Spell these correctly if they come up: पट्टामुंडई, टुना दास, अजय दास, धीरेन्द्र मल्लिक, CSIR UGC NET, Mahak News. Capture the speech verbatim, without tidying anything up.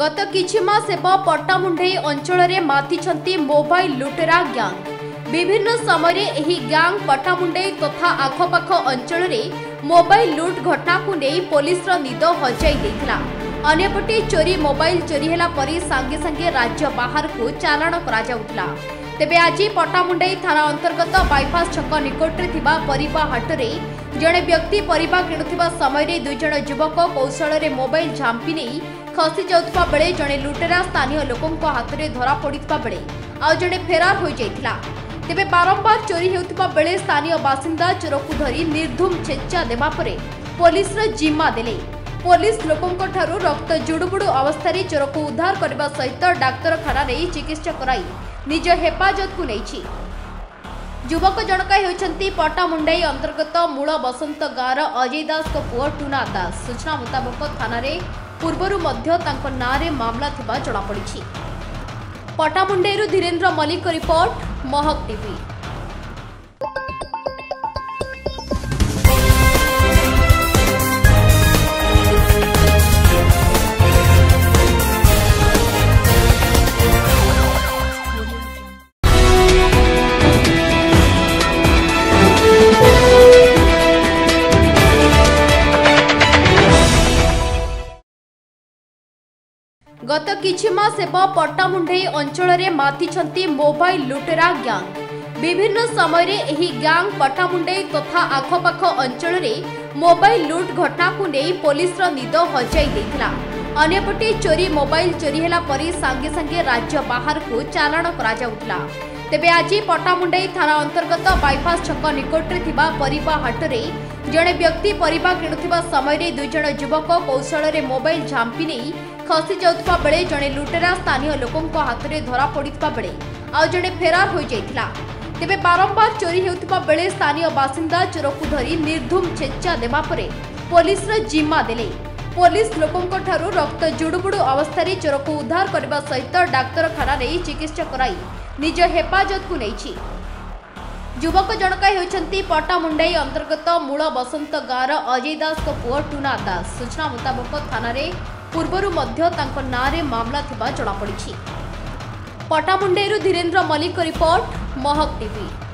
गत किछि मास हेब पट्टामुंडई अंचल में माथि मोबाइल लुटेरा गैंग। विभिन्न समय एही गैंग पट्टामुंडई तथा आखपाख अंचल में मोबाइल लुट घटना को नहीं पुलिस निद हजाइला। अन्यपटे चोरी मोबाइल चोरी होला परी सांगे सांगे राज्य बाहर को चालाण करा। तेबे आज पट्टामुंडई थाना अंतर्गत बाईपास छक निकट परिबा हाट में जड़े व्यक्ति परिबा किणुथिबा समय दुईजण युवक कौशल रे मोबाइल झांपी नहीं खसी जाउतबा बेले जड़े लुटेरा स्थानीय लोकों हाथ में धरा पड़ता बेले आउ जड़े फेरार हो जाता। तेबे बारंबार चोरी होता बेले स्थानीय बासिंदा चोर को धरी निर्धूम छेचा देवा परे पुलिस जिम्मा देले। पुलिस लोकों ठारू रक्त जुड़ुबुड़ अवस्था चोर को उद्धार करने सहित डाक्तखाना चिकित्सा कराई निज हेफाजत को नहीं। युवक जनक होती पट्टामुंडई अंतर्गत मूल बसंत गाँवर अजय दास को पुओ टुना दास। सूचना मुताबक थाना पूर्वर ना मामला थोड़ा जमापड़ी। पट्टामुंडई धीरेन्द्र मल्लिक report Mahak TV. गत किछि मास हेब पट्टामुंडई अंचल में माथि मोबाइल लुटेरा गैंग। विभिन्न समय एही गैंग पट्टामुंडई तथा आखपाख अंचल में मोबाइल लुट घटना को नहीं पुलिस निद हजाइला। अन्यपटे चोरी मोबाइल चोरी होला परी सांगे सांगे राज्य बाहर को चालाण करा। तेबे आज पट्टामुंडई थाना अंतर्गत बाईपास छक निकट परिबा हाट में जड़े व्यक्ति परिबा किणुथिबा समय दुईजण युवक कौशल रे मोबाइल झांपी नहीं खसी जाउतबा बेले जड़े लुटेरा स्थानीय लोकों हाथ में धरा पड़ता बेले आउ जड़े फेरार हो जाता। तेबे बारंबार चोरी होता बेले स्थानीय बासिंदा चोर को धरी निर्धूम छेचा देवा परे पुलिस जिम्मा देले। पुलिस लोकों ठारू रक्त जुड़ुबुड़ अवस्था चोर को उद्धार करने सहित डाक्तखाना चिकित्सा कराई निज हेफाजत को नहीं। युवक जनक होती पट्टामुंडई अंतर्गत मूल बसंत गाँवर अजय दास को पुओ टुना दास। सूचना मुताबक थाना पूर्वर ना मामला थोड़ा जमापड़ी। पट्टामुंडई धीरेन्द्र मल्लिक report Mahak TV.